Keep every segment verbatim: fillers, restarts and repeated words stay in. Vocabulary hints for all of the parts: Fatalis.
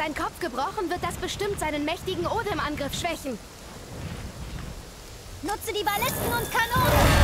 sein Kopf gebrochen, wird das bestimmt seinen mächtigen Odem-Angriff schwächen. Nutze die Ballisten und Kanonen!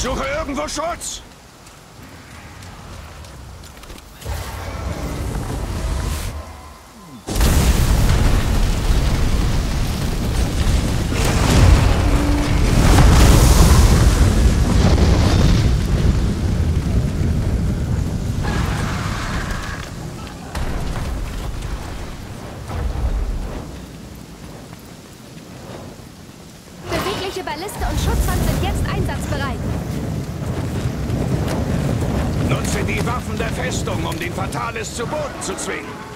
Suche irgendwo Schutz! Balliste und Schutzwand sind jetzt einsatzbereit. Nutze die Waffen der Festung, um den Fatalis zu Boden zu zwingen.